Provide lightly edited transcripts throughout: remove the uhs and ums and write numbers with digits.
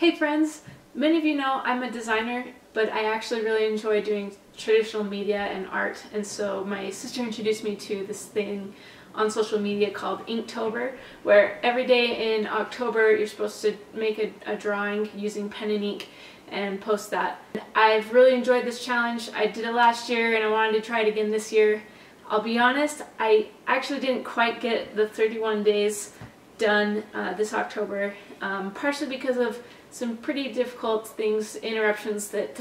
Hey friends! Many of you know I'm a designer, but I actually really enjoy doing traditional media and art, and so my sister introduced me to this thing on social media called Inktober, where every day in October you're supposed to make a drawing using pen and ink and post that. I've really enjoyed this challenge. I did it last year and I wanted to try it again this year. I'll be honest, I actually didn't quite get the 31 days done this October, partially because of some pretty difficult things, interruptions that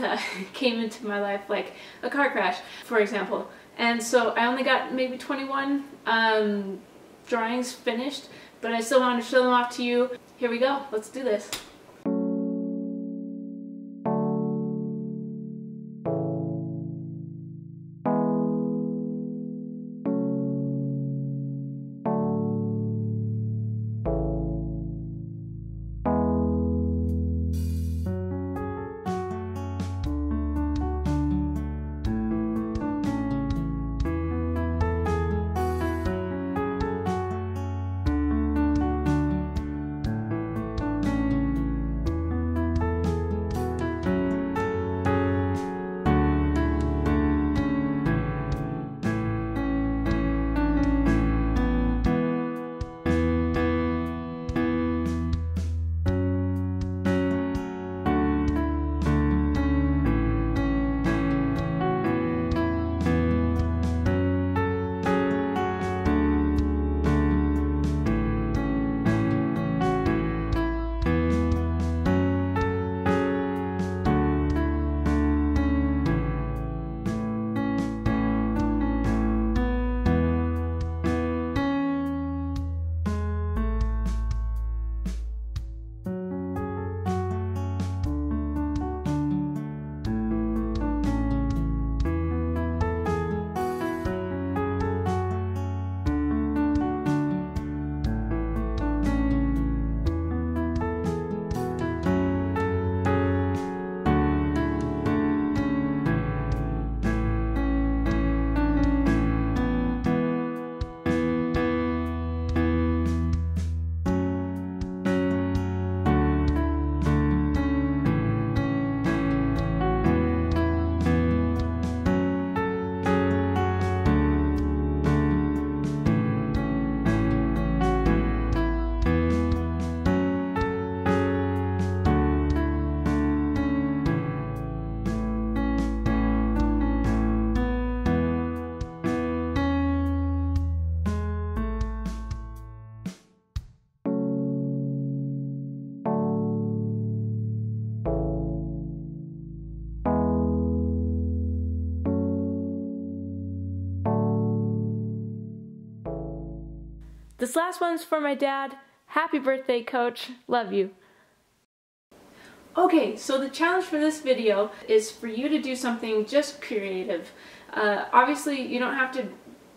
came into my life, like a car crash, for example. And so I only got maybe 21 drawings finished, but I still wanted to show them off to you. Here we go, let's do this. This last one's for my dad. Happy birthday, Coach. Love you. Okay, so the challenge for this video is for you to do something just creative. Obviously, you don't have to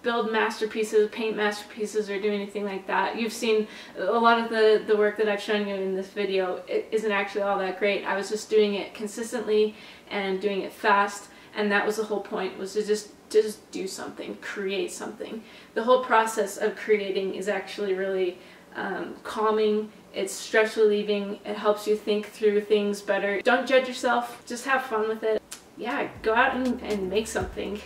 build masterpieces, paint masterpieces, or do anything like that. You've seen a lot of the work that I've shown you in this video. It isn't actually all that great. I was just doing it consistently and doing it fast, and that was the whole point, was to just do something, create something. The whole process of creating is actually really calming, it's stress relieving, it helps you think through things better. Don't judge yourself, just have fun with it. Yeah, go out and make something.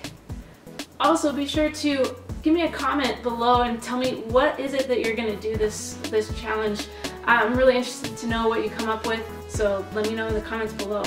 Also, be sure to give me a comment below and tell me what is it that you're gonna do this challenge. I'm really interested to know what you come up with, so let me know in the comments below.